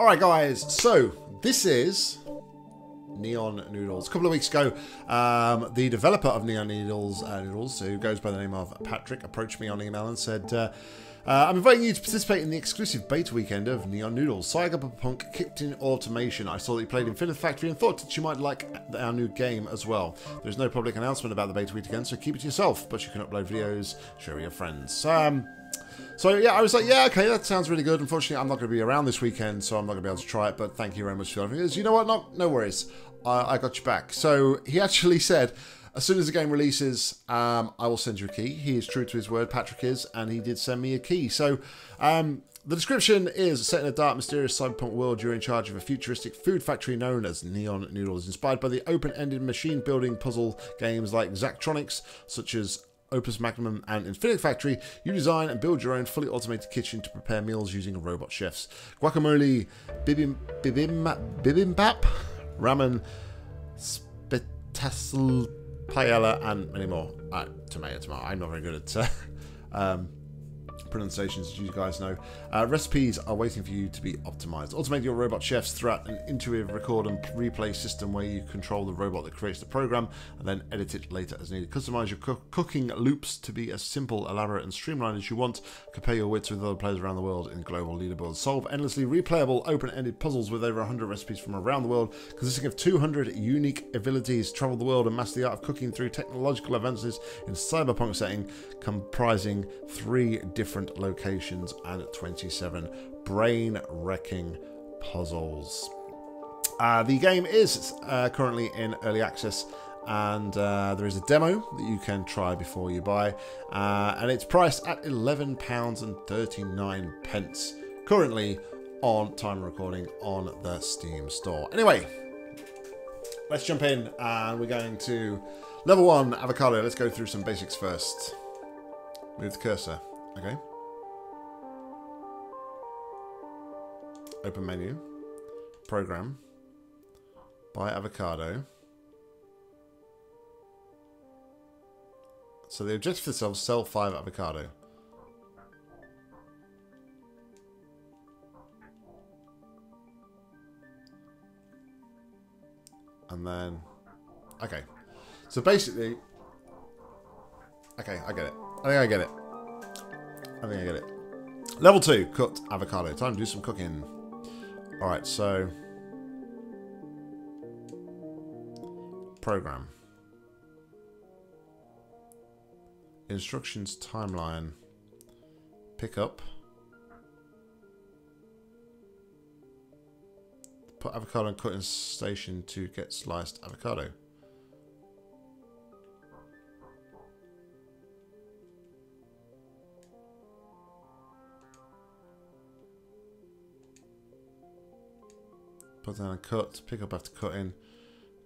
Alright guys, so this is Neon Noodles. A couple of weeks ago, the developer of Neon Noodles, who goes by the name of Patrick, approached me on email and said, I'm inviting you to participate in the exclusive beta weekend of Neon Noodles. Cyberpunk kicked in automation. I saw that you played Infinifactory and thought that you might like our new game as well. There's no public announcement about the beta weekend, so keep it to yourself, but you can upload videos, share with your friends. So yeah, I was like, yeah, okay, that sounds really good. Unfortunately, I'm not going to be around this weekend, so I'm not going to be able to try it, but thank you very much for having me. You know what, no worries. I got you back. So he actually said, as soon as the game releases, I will send you a key. He is true to his word, Patrick is, and he did send me a key. So the description is, set in a dark, mysterious cyberpunk world, you're in charge of a futuristic food factory known as Neon Noodles, inspired by the open-ended machine-building puzzle games like Zachtronics, such as Opus Magnum and Infinifactory. You design and build your own fully automated kitchen to prepare meals using robot chefs. Guacamole, bibimbap, ramen, spaetzle, paella, and many more. Tomato. I'm not very good at pronunciations, as you guys know. Recipes are waiting for you to be optimized. Automate your robot chefs throughout an intuitive record and replay system where you control the robot that creates the program and then edit it later as needed. Customize your cooking loops to be as simple, elaborate, and streamlined as you want. Compare your wits with other players around the world in global leaderboards. Solve endlessly replayable, open-ended puzzles with over 100 recipes from around the world, consisting of 200 unique abilities. Travel the world and master the art of cooking through technological advances in a cyberpunk setting, comprising 3 different locations and 27 brain-wrecking puzzles. The game is currently in early access, and there is a demo that you can try before you buy, and it's priced at £11.39 currently on time of recording on the Steam store. Anyway, let's jump in, and we're going to level 1 avocado. Let's go through some basics first. Move the cursor. Okay. Open menu. Program. Buy avocado. So the objective for themselves, sell 5 avocado. And then... okay. So basically... okay, I get it. I think I get it. Level 2, cooked avocado. Time to do some cooking. Alright, so... program. Instructions timeline. Pick up. Put avocado in cutting station to get sliced avocado. Put down and cut, pick up after cutting,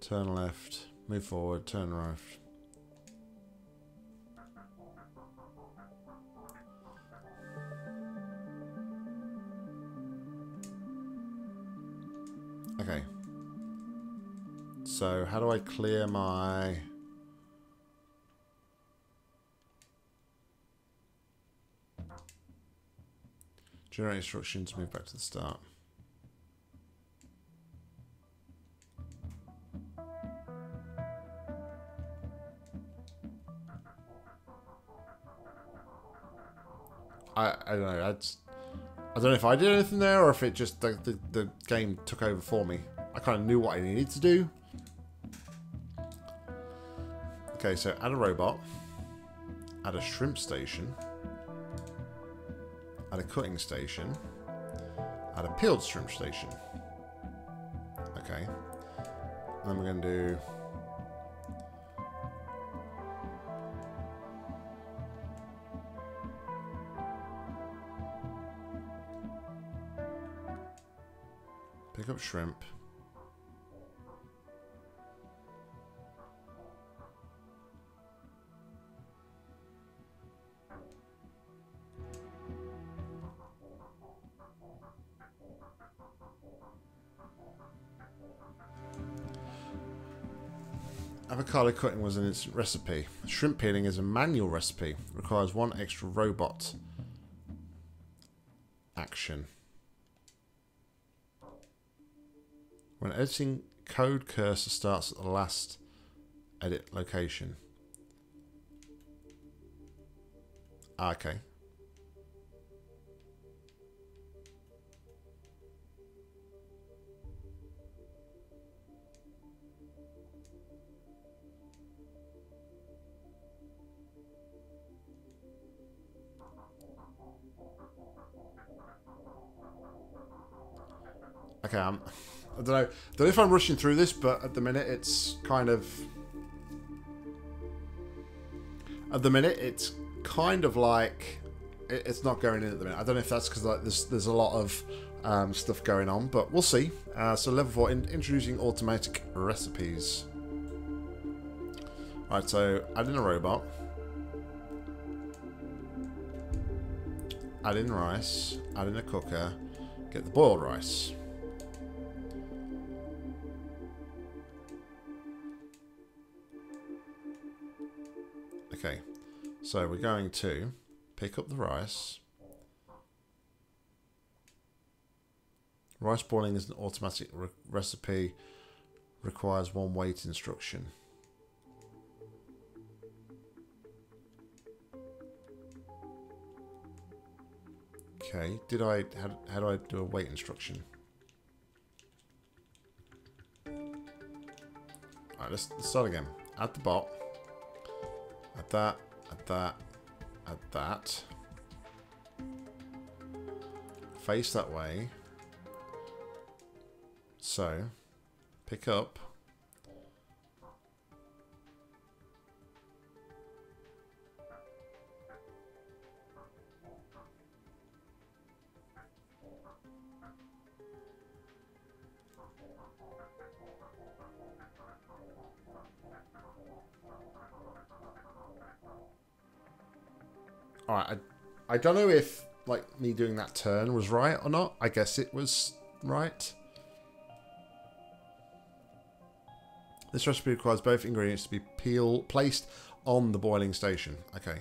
turn left, move forward, turn right. Okay. So how do I clear my... generate instructions, move back to the start. I don't know. I don't know if I did anything there or if it just the game took over for me. I kind of knew what I needed to do. Okay, so add a robot, add a shrimp station, add a cutting station, add a peeled shrimp station. Okay, and then we're going to do. Pick up shrimp. Avocado cutting was an instant recipe. Shrimp peeling is a manual recipe. Requires 1 extra robot action. When editing, code cursor starts at the last edit location. Okay. Okay, I don't know. I don't know if I'm rushing through this, but at the minute it's kind of... At the minute it's kind of like... It's not going in at the minute. I don't know if that's because like there's a lot of stuff going on, but we'll see. So level 4, introducing automatic recipes. Alright, so add in a robot. Add in rice. Add in a cooker. Get the boiled rice. Okay, so we're going to pick up the rice. Rice boiling is an automatic recipe, requires one wait instruction. Okay, how do I do a wait instruction? Alright, let's start again. Add the bot. Add that, add that, add that. Face that way. So, pick up. Alright, I don't know if, like, me doing that turn was right or not. I guess it was right. This recipe requires both ingredients to be placed on the boiling station. Okay.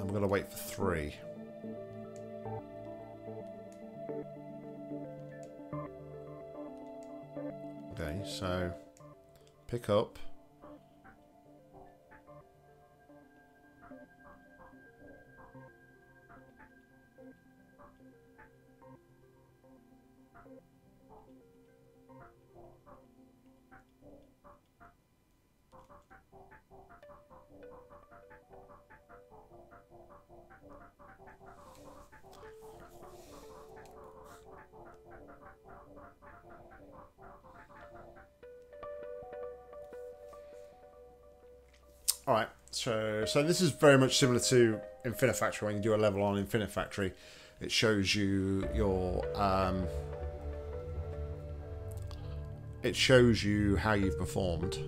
I'm gonna wait for 3. Okay, so pick up. Alright, so this is very much similar to Infinifactory. When you do a level on Infinifactory, it shows you your it shows you how you've performed.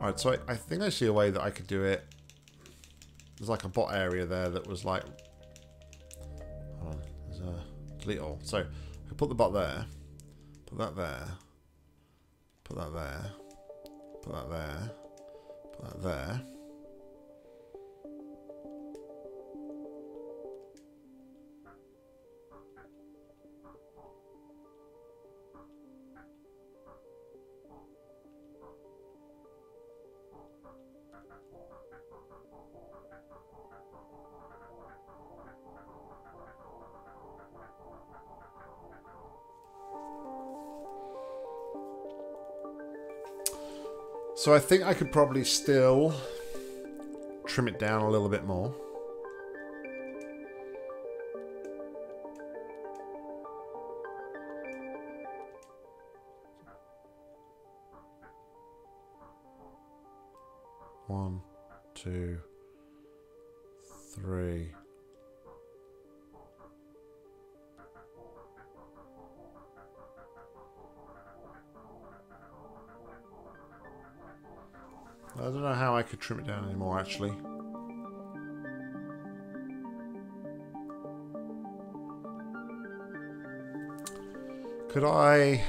Alright, so I think I see a way that I could do it. There's like a bot area there that was like... Hold on, there's a delete all. So, I put the bot there. Put that there. Put that there. Put that there. Put that there. So I think I could probably still trim it down a little bit more. One, two, three. I don't know how I could trim it down anymore, actually. Could I...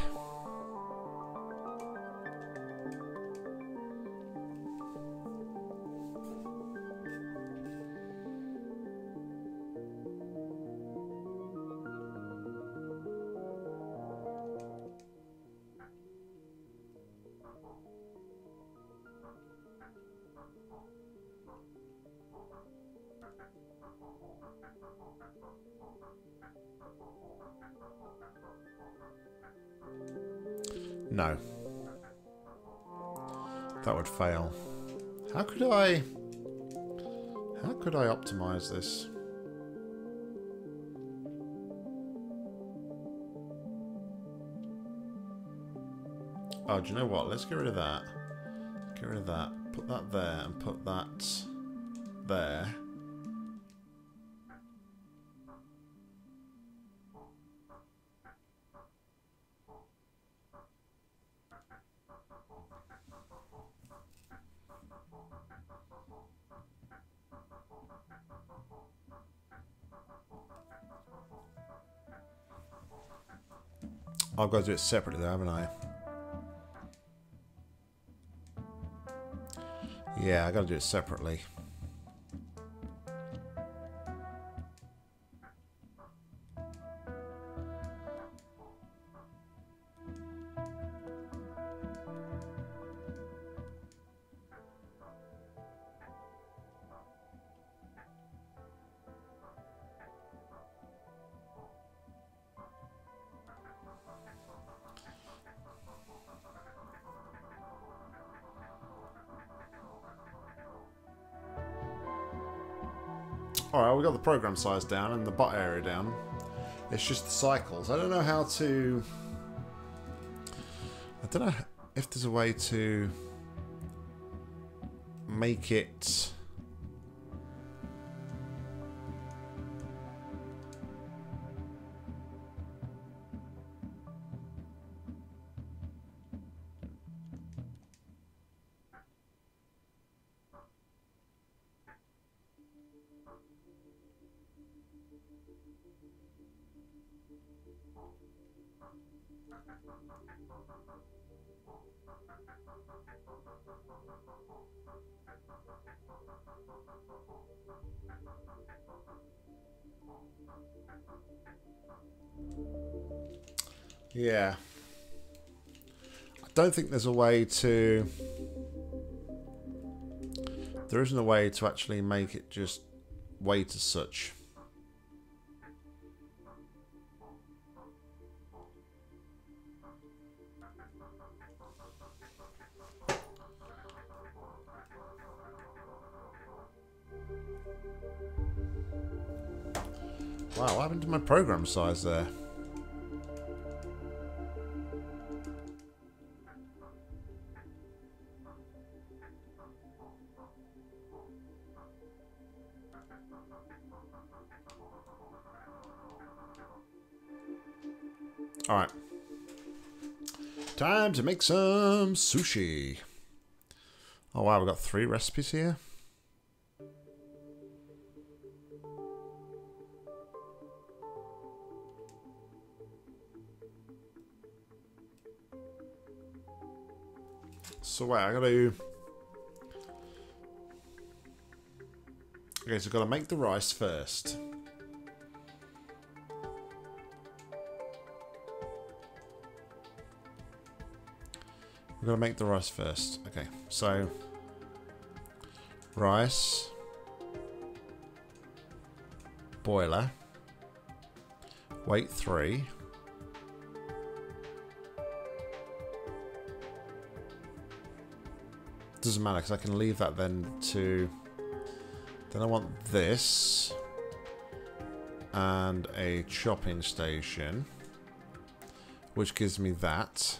No. That would fail. How could I optimize this? Oh, do you know what? Let's get rid of that. Get rid of that. Put that there and put that there. I've got to do it separately though, haven't I? Yeah, I've got to do it separately. Alright, we got the program size down and the bot area down. It's just the cycles. I don't know how to... I don't know if there's a way to make it... Yeah. I don't think there's a way to... There isn't a way to actually make it just weight as such. Wow, what happened to my program size there? Alright. Time to make some sushi. Oh wow, we've got 3 recipes here. So wait, I gotta... Okay, so I've got to make the rice first. We've got to make the rice first. Okay, so... Rice. Boiler. Weight 3. Doesn't matter because I can leave that then to... Then I want this and a chopping station, which gives me that.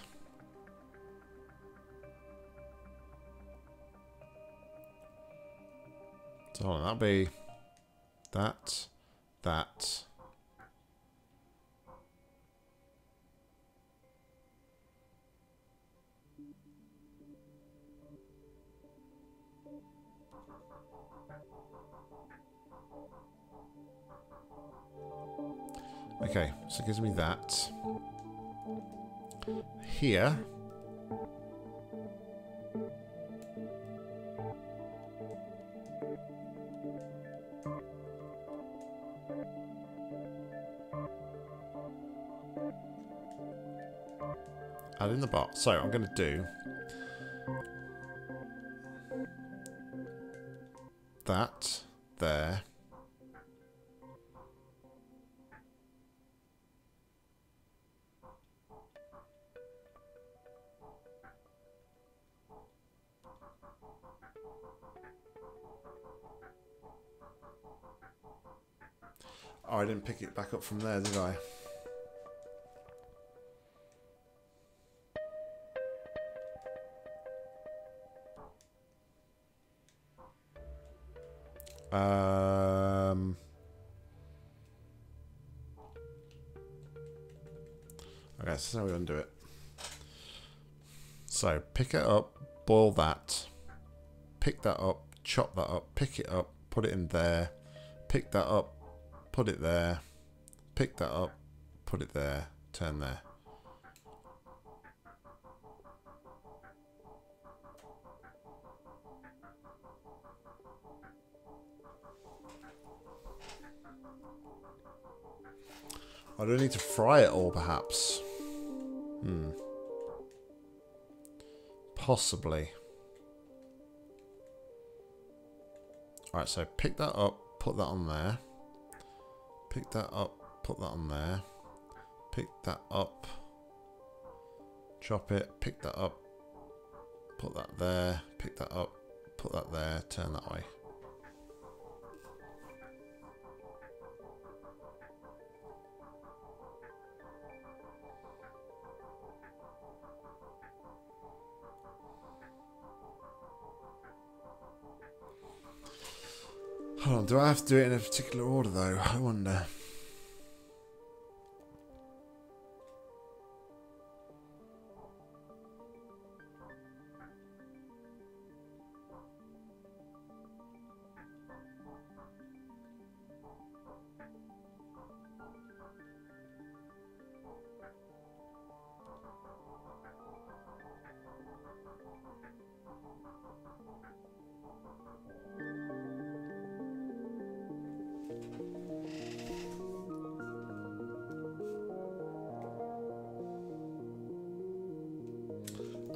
So hold on, that'll be that, that. Okay, so it gives me that. here. Add in the bar. So I'm going to do that there. Oh, I didn't pick it back up from there, did I? Okay, so now we undo it. So pick it up, boil that, pick that up, chop that up, pick it up, put it in there, pick that up, put it there, pick that up, put it there, turn there. I don't need to fry it all, perhaps. Hmm. Possibly. Alright, so pick that up, put that on there. Pick that up, put that on there. Pick that up. Chop it, pick that up. Put that there, pick that up, put that there, turn that way. Hold on, do I have to do it in a particular order though? I wonder.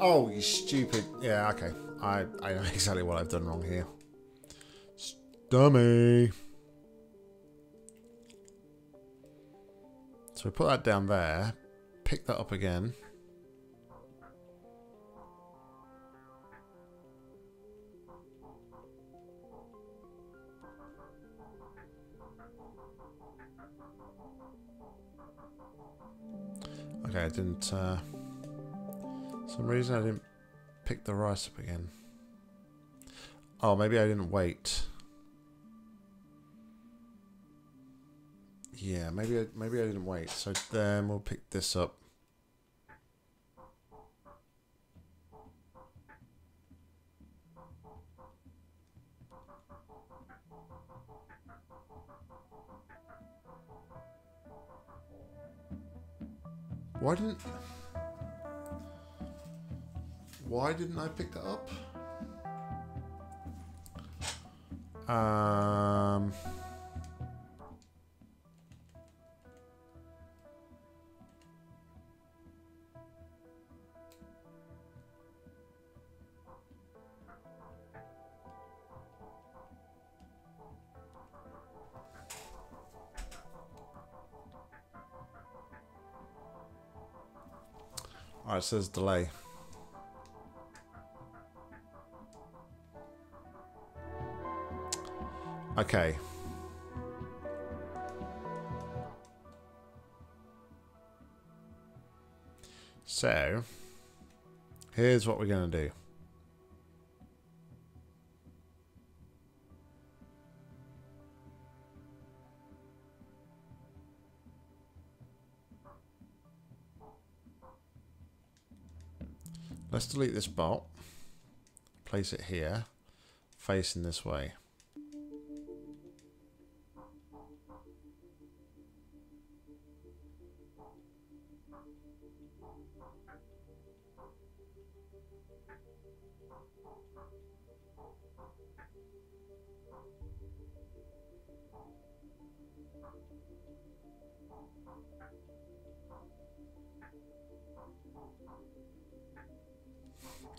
Oh, you stupid. Yeah, okay. I know exactly what I've done wrong here. Dummy. So we put that down there. Pick that up again. Okay, I didn't... For some reason I didn't pick the rice up again. Oh, maybe I didn't wait. Yeah, maybe I didn't wait. So then we'll pick this up. Why didn't I pick that up? All right, it says delay. Okay. So, here's what we're going to do. Let's delete this bot. Place it here, facing this way.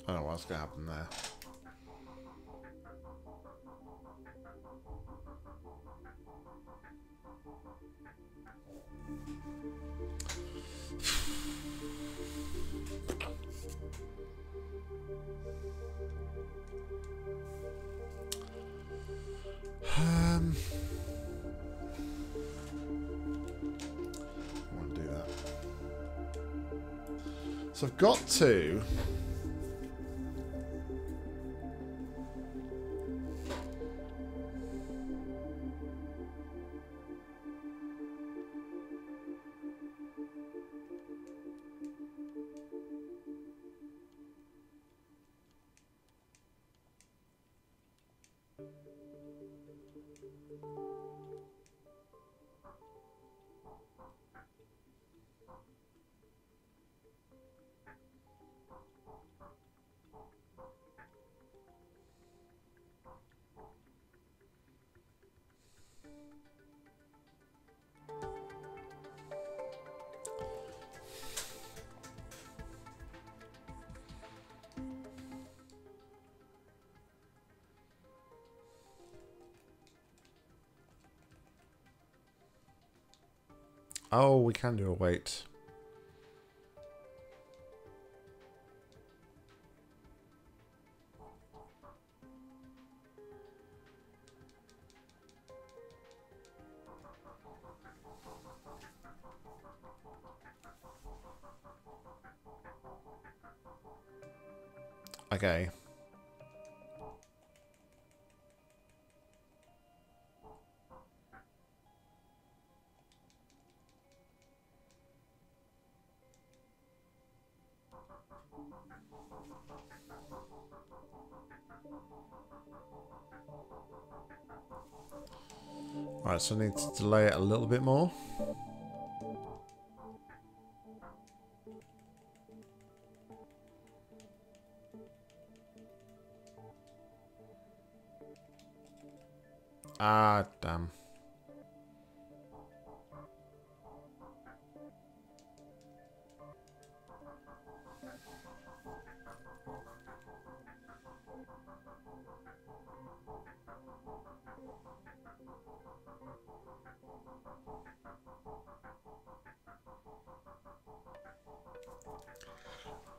I don't know what's going to happen there. I want to do that. So I've got to... Oh, we can do a wait. Okay. Alright, so I need to delay it a little bit more. Ah, damn.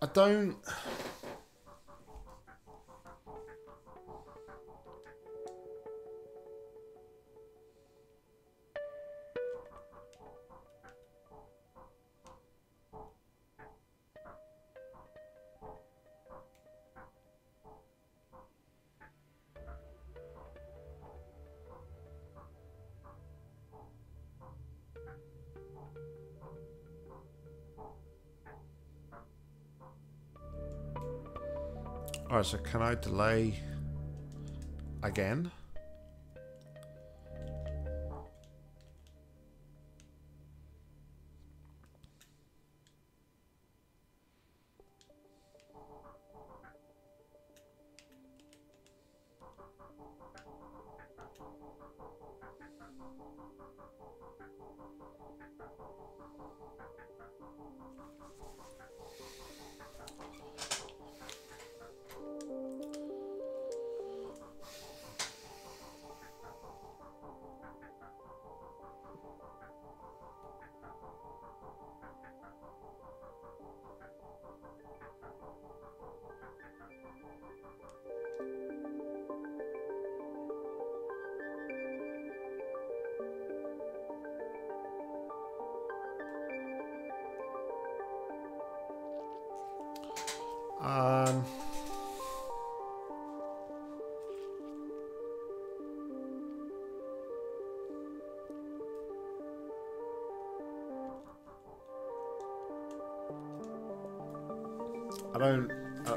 I don't... Alright, so can I delay again?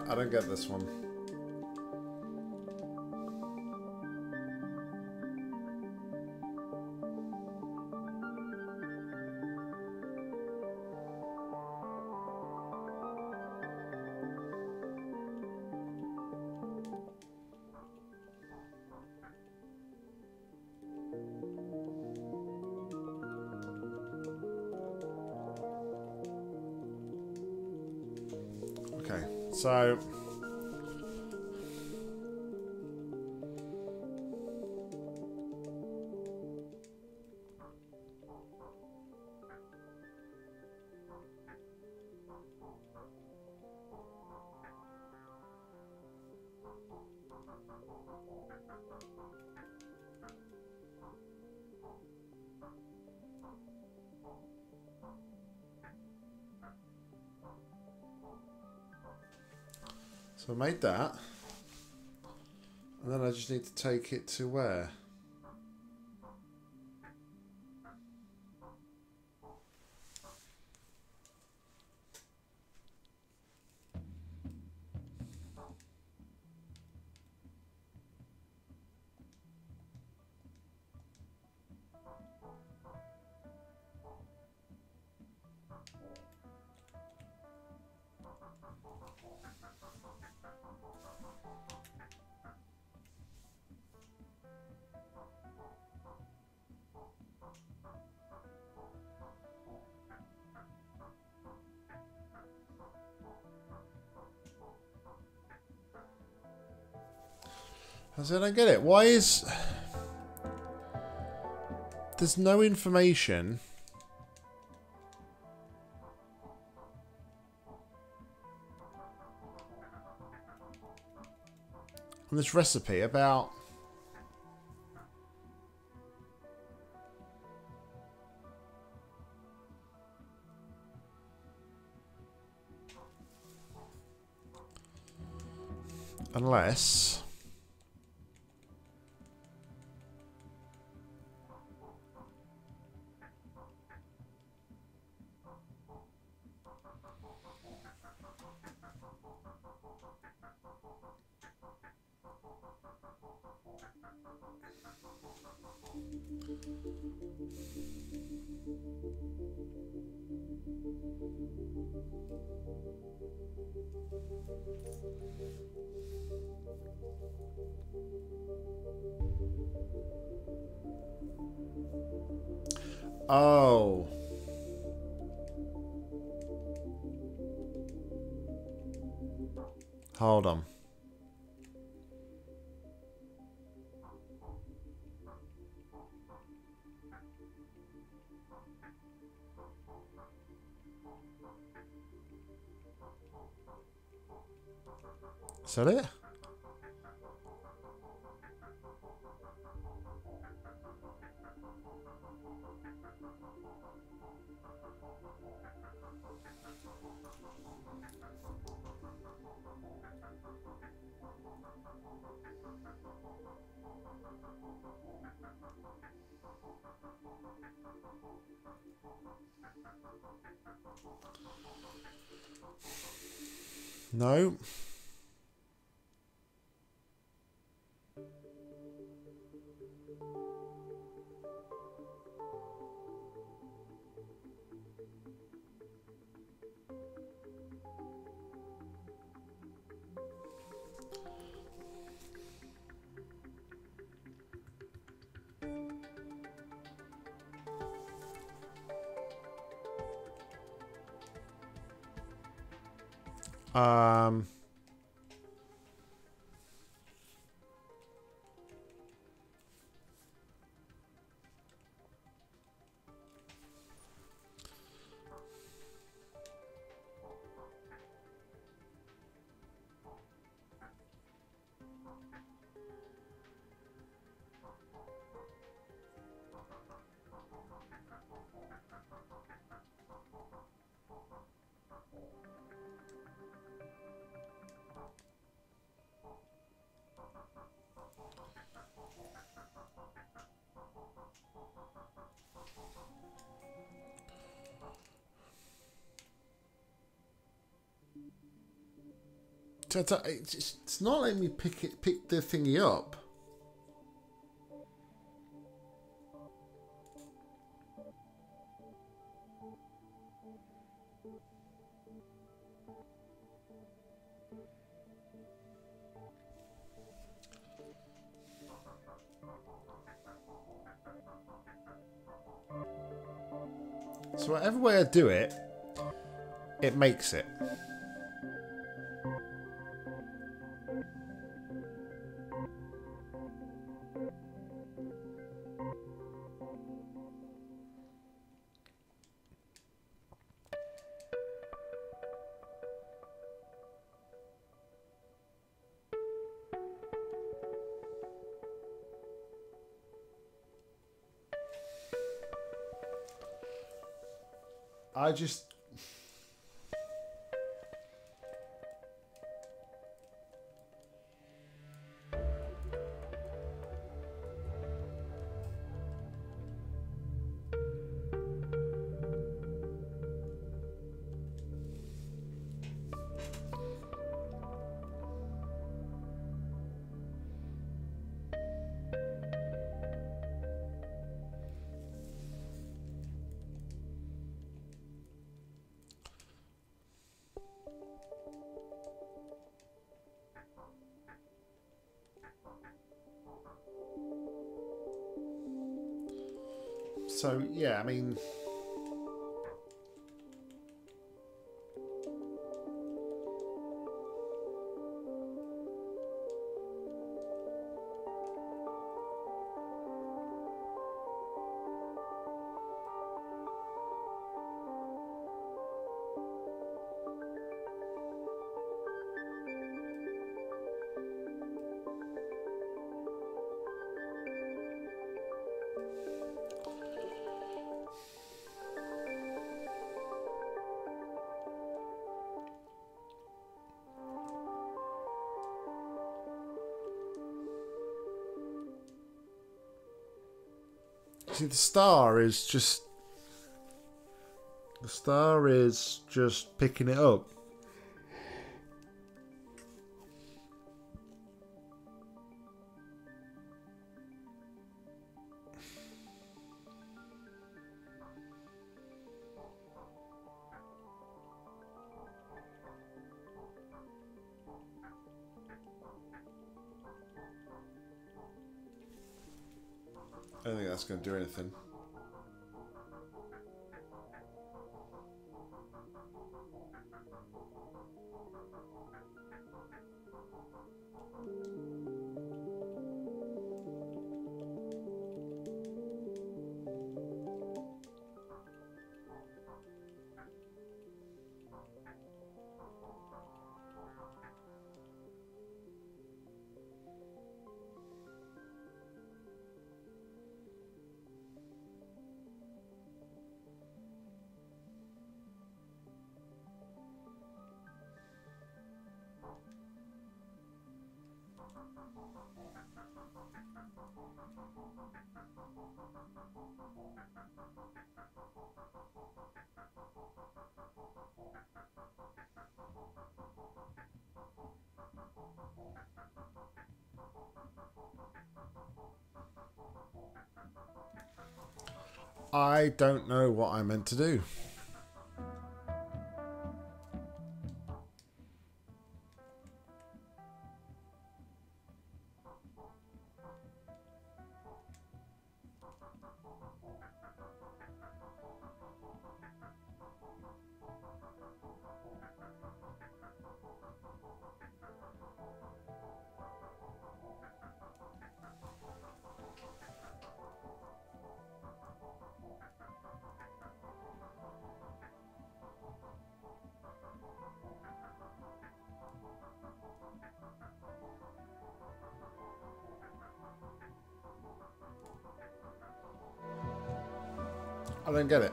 I don't get this one. So... I made that, and then I just need to take it to where? I don't get it. Why is... There's no information. On this recipe about... Unless... Oh. Hold on. Is that it? No. It's not letting me pick the thingy up. So whatever way I do it, it makes it. I just... So, yeah, I mean... See, the star is just picking it up. I don't think that's going to do anything. I don't know what I meant to do. I don't get it.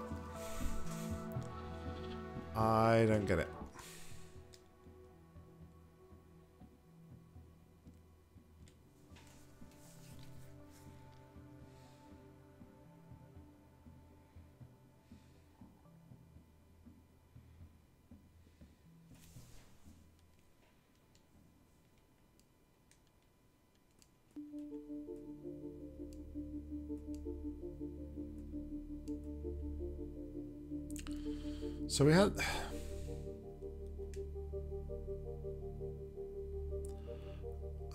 I don't get it. So we had...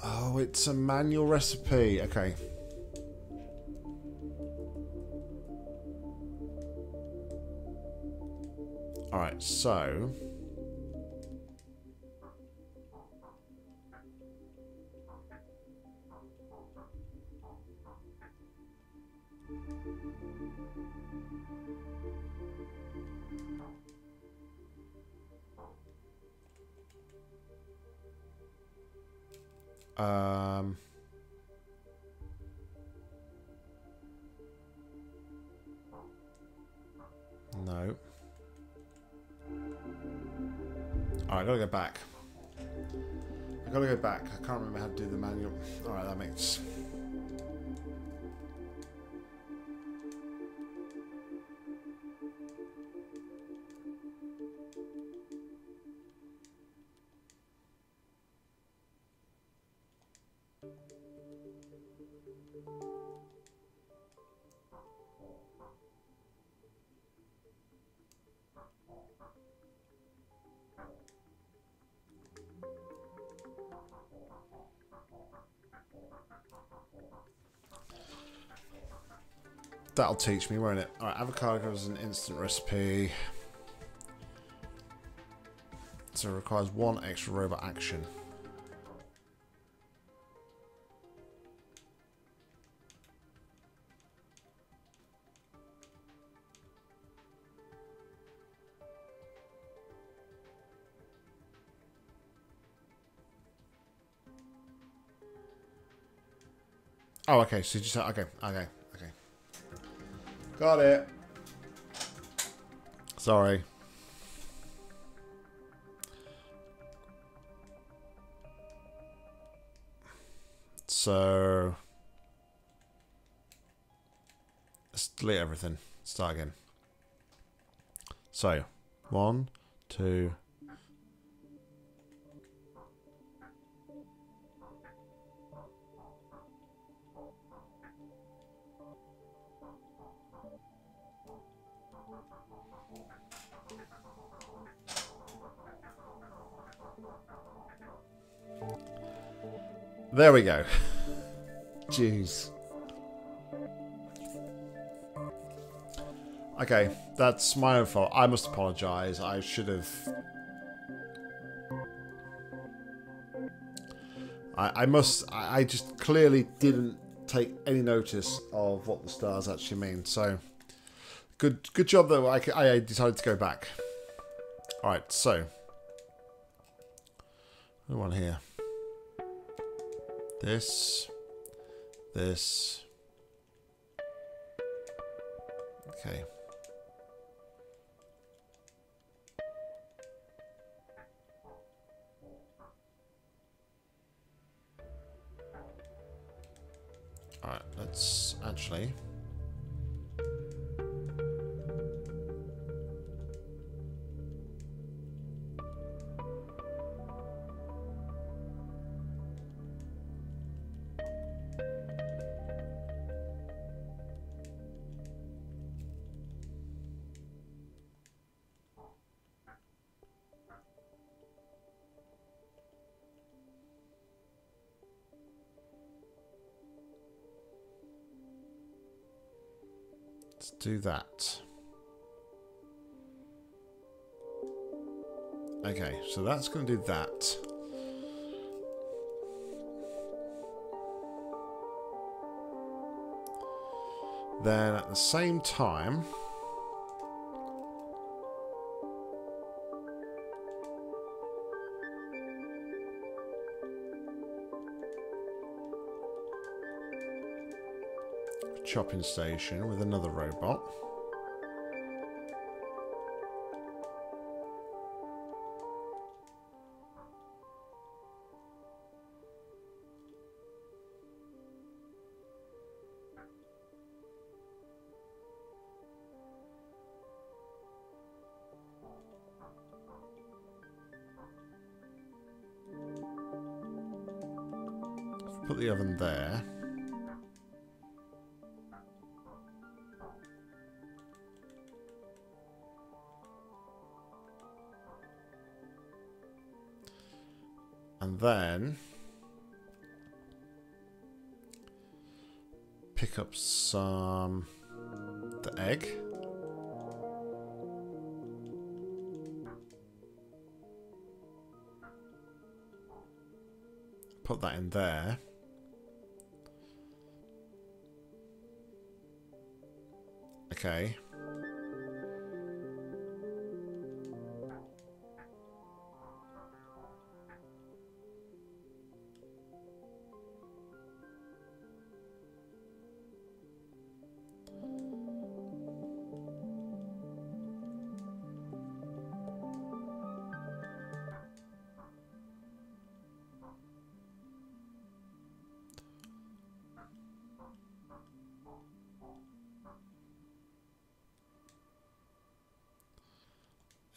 Oh, it's a manual recipe. Okay. All right, so... No. Alright, gotta go back. I gotta go back. I can't remember how to do the manual. Alright, that makes... That'll teach me, won't it? Alright, avocado is an instant recipe. So it requires one extra robot action. Oh, okay, so you just... Okay. Got it. Sorry. So... let's delete everything. Start again. So, 1, 2... there we go. Jeez. Okay, that's my own fault. I must apologise. I should have... I just clearly didn't take any notice of what the stars actually mean. So, good job though. I decided to go back. Alright, so... the one here. This. Okay. All right, let's actually... let's do that. Okay, so that's going to do that. Then at the same time... chopping station with another robot. Put the oven there. Then pick up some the egg. Put that in there. Okay.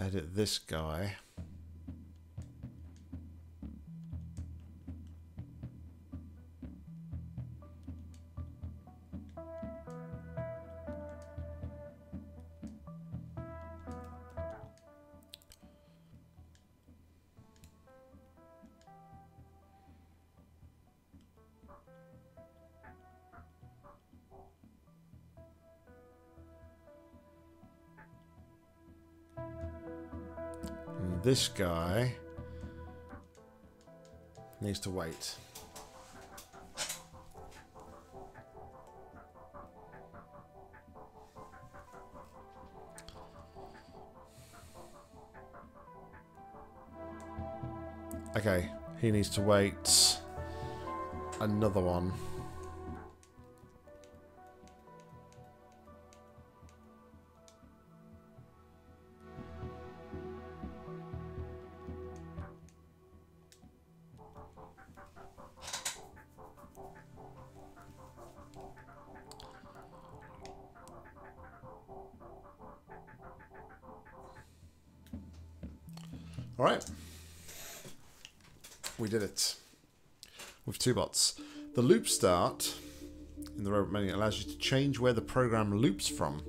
edit this guy. This guy needs to wait. Okay, he needs to wait. Another one. Alright, we did it with two bots. The loop start in the robot menu allows you to change where the program loops from.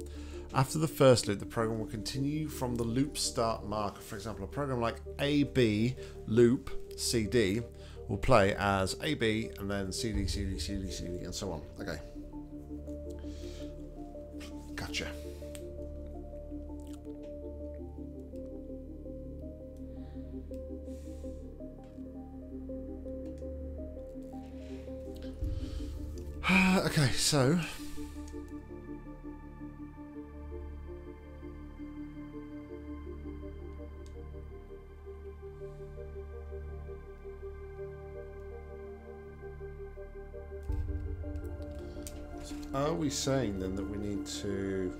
After the first loop, the program will continue from the loop start marker. For example, a program like AB loop CD will play as AB and then CD, CD, CD, CD, and so on. Okay. Gotcha. Okay, so are we saying then that we need to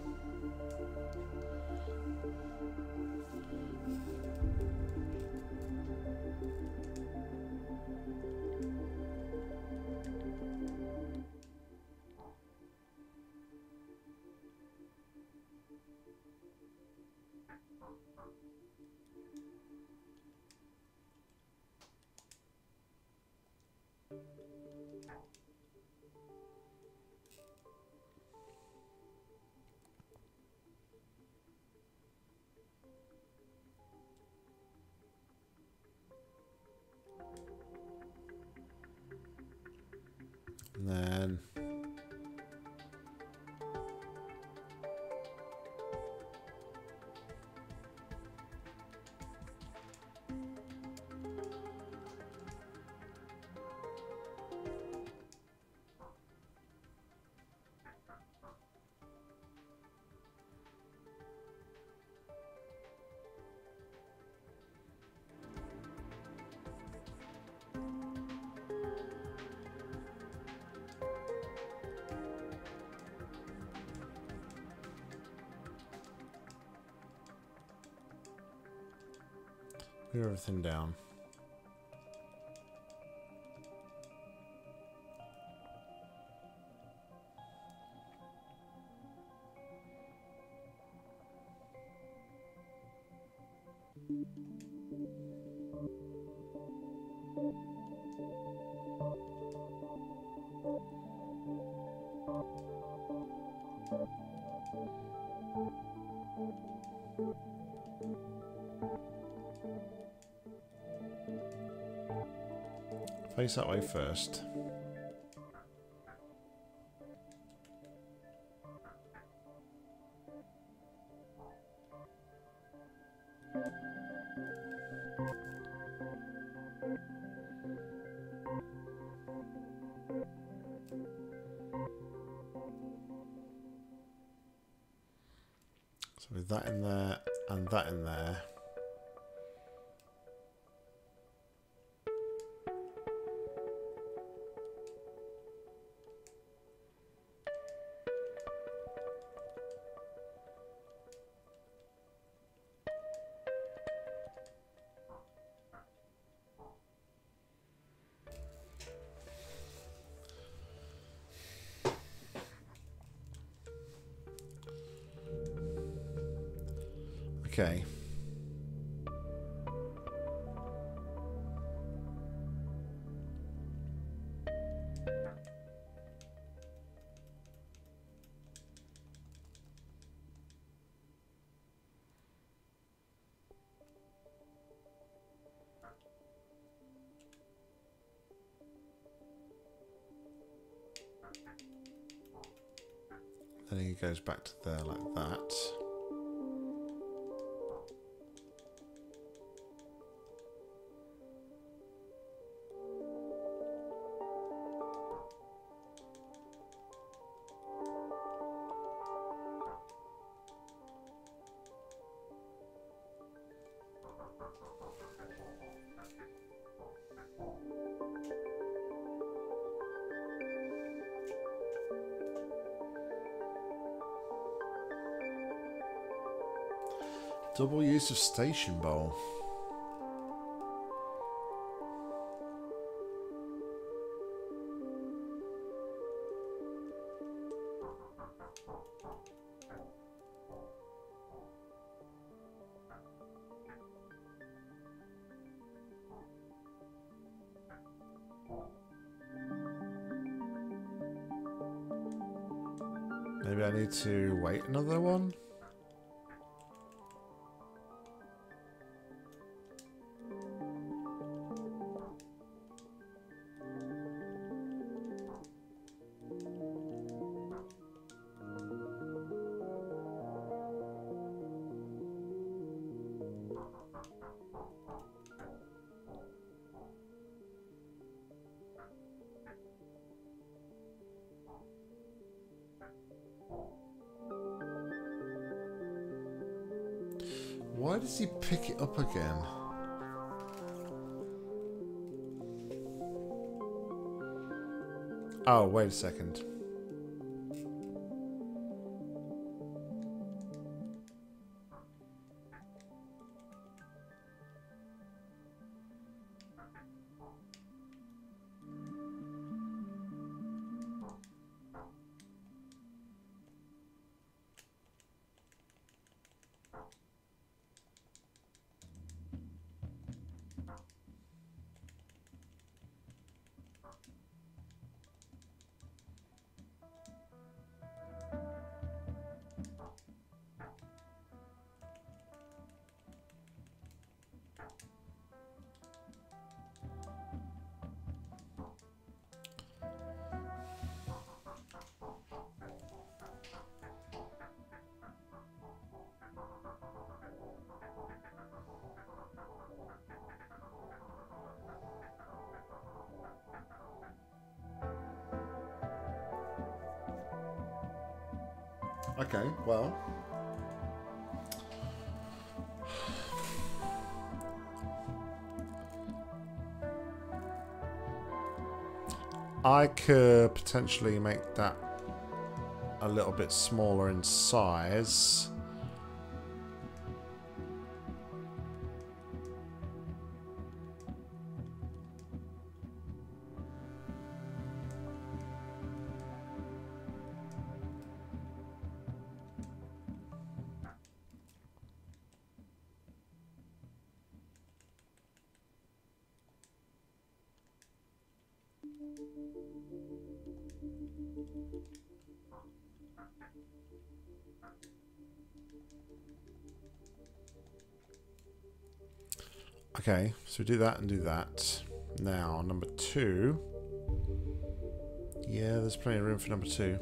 and then clear everything down. Face that way first. So with that in there and that in there. Okay. Then it goes back to there like that. Double use of station bowl. Maybe I need to wait another one? Why does he pick it up again? Oh, wait a second. Okay, well. I could potentially make that a little bit smaller in size. Okay, so do that and do that. Now, number two. Yeah, there's plenty of room for number two.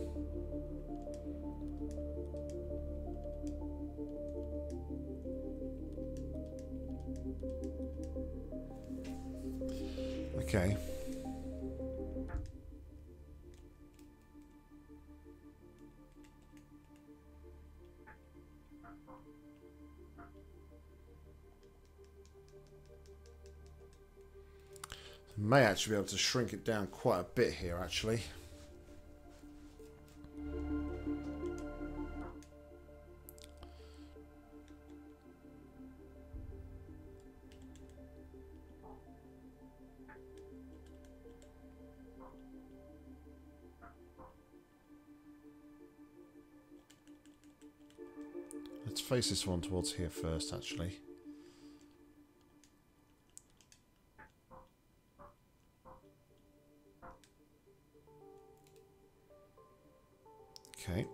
Okay. May actually be able to shrink it down quite a bit here, actually. Let's face this one towards here first, actually. Okay.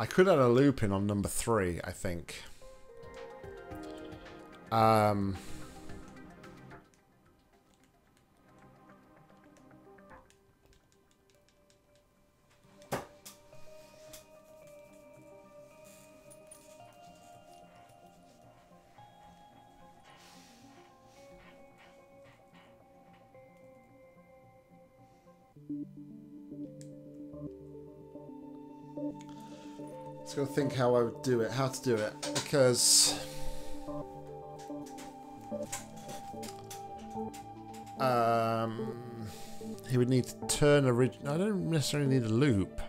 I could add a loop in on number 3, I think. Just gotta think how I would do it, how to do it, because he would need to turn original. I don't necessarily need a loop.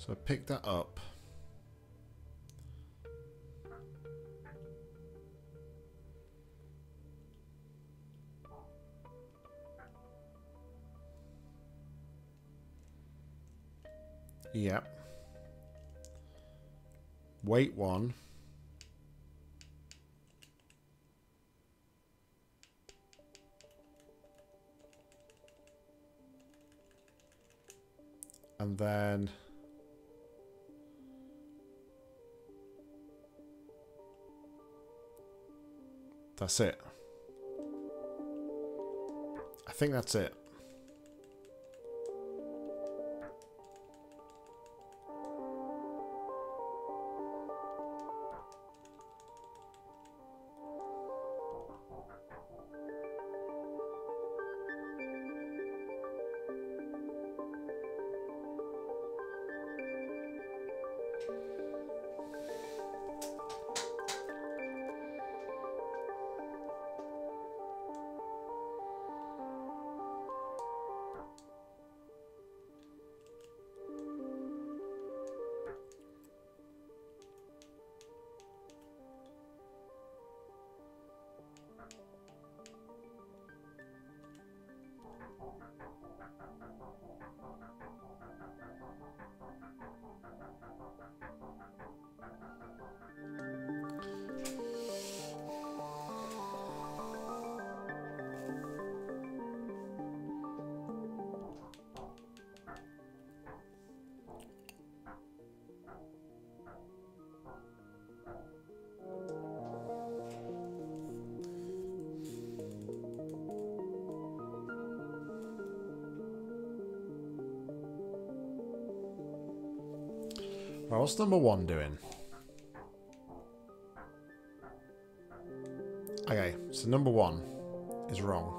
So pick that up. Yep. Wait one. And then... that's it. I think that's it. What's number 1 doing? Okay, so number 1 is wrong.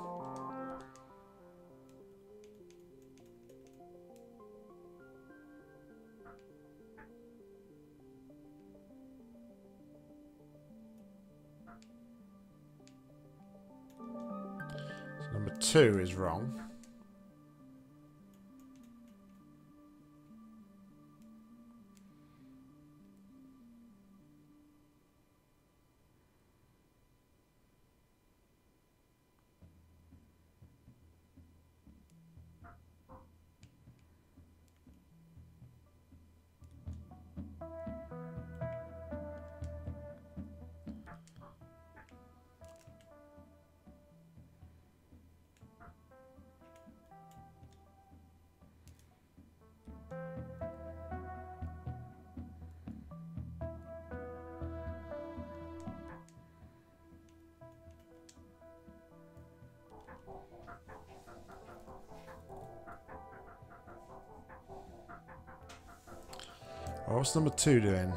So number 2 is wrong. What's number 2 doing?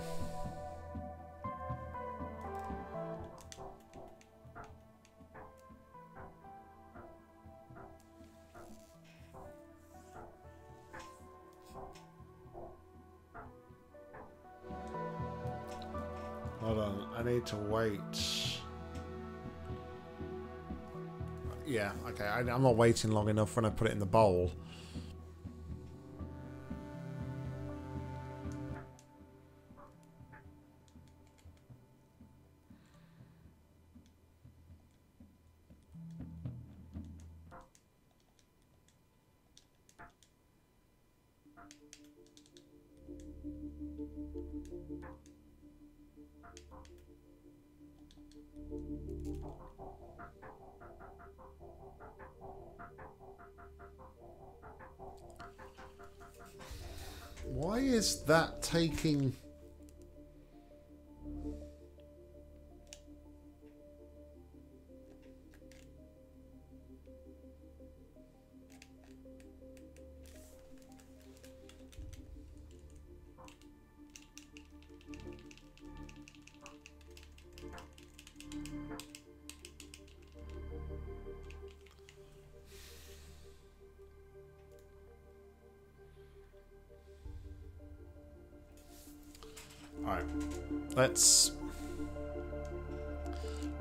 I need to wait. Yeah, okay, I'm not waiting long enough when I put it in the bowl. Why is that taking...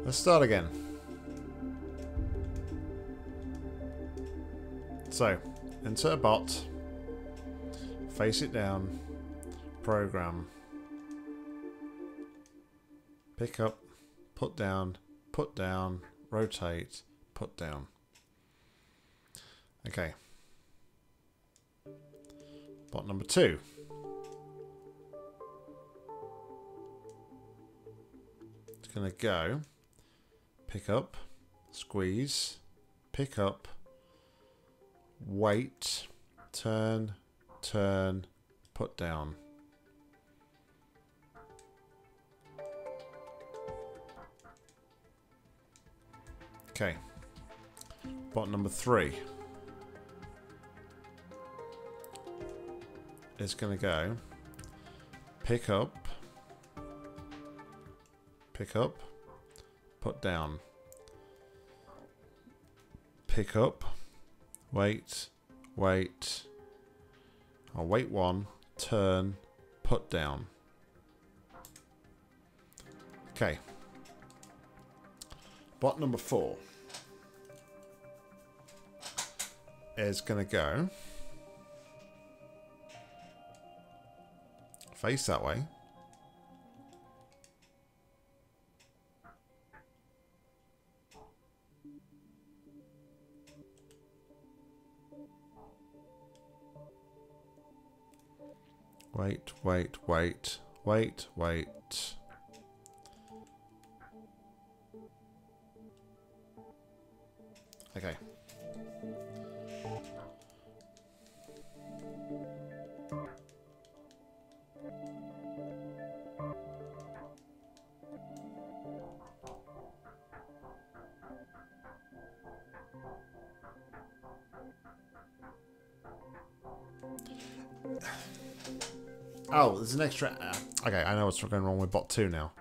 Let's start again. So, insert a bot, face it down, program, pick up, put down, rotate, put down. Okay. Bot number 2. Gonna go pick up, squeeze, pick up, wait, turn, turn, put down. Okay, bot number 3 is gonna go pick up, pick up, put down, pick up, wait, wait, I'll wait 1, turn, put down. Okay. Bot number 4 is gonna go face that way. Wait, wait, wait, wait, wait. Okay. Oh, there's an extra... okay, I know what's going wrong with bot 2 now.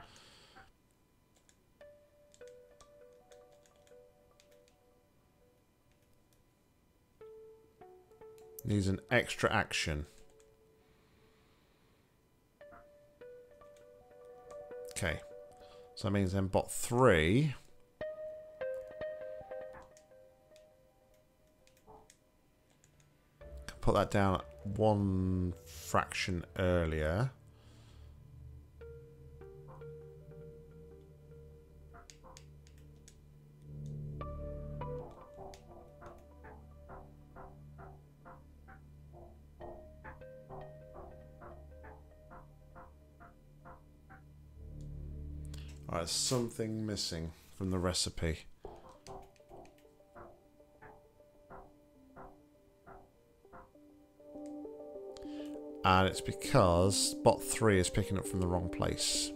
Needs an extra action. Okay. So that means then bot 3... can put that down... 1 fraction earlier. Alright, something missing from the recipe. And it's because bot 3 is picking up from the wrong place.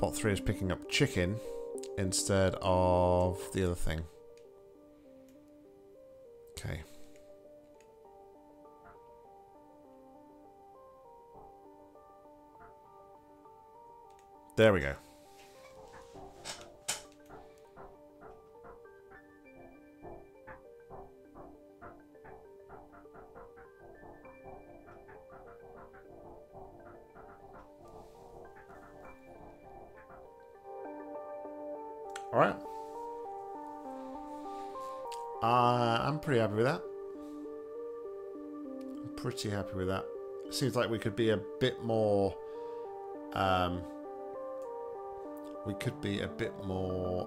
Bot 3 is picking up chicken instead of the other thing. Okay. There we go. Alright. I'm pretty happy with that. I'm pretty happy with that. Seems like we could be a bit more... we could be a bit more...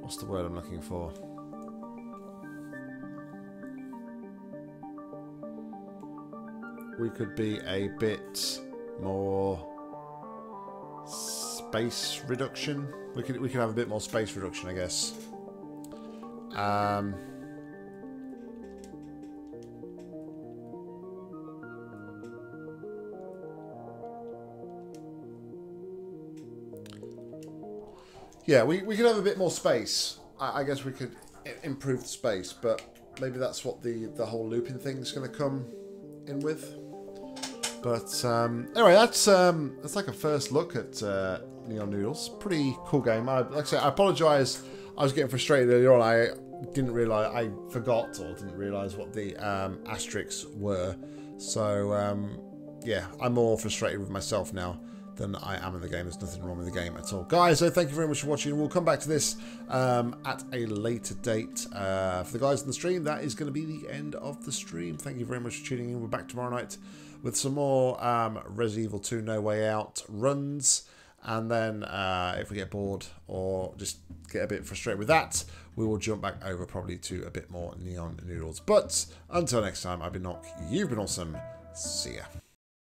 what's the word I'm looking for? We could be a bit more space reduction. We could have a bit more space reduction, I guess. Yeah, we could have a bit more space. I guess we could improve the space, but maybe that's what the whole looping thing is going to come in with. But anyway, that's like a first look at Neon Noodles. Pretty cool game. Like I say, I apologise. I was getting frustrated earlier on. I didn't realise, I forgot or didn't realise what the asterisks were. So yeah, I'm more frustrated with myself now than I am in the game. There's nothing wrong with the game at all. Guys, so thank you very much for watching. We'll come back to this at a later date. For the guys in the stream, that is going to be the end of the stream. Thank you very much for tuning in. We're back tomorrow night with some more Resident Evil 2 No Way Out runs. And then if we get bored or just get a bit frustrated with that, we will jump back over probably to a bit more Neon Noodles. But until next time, I've been Nock. You've been awesome. See ya.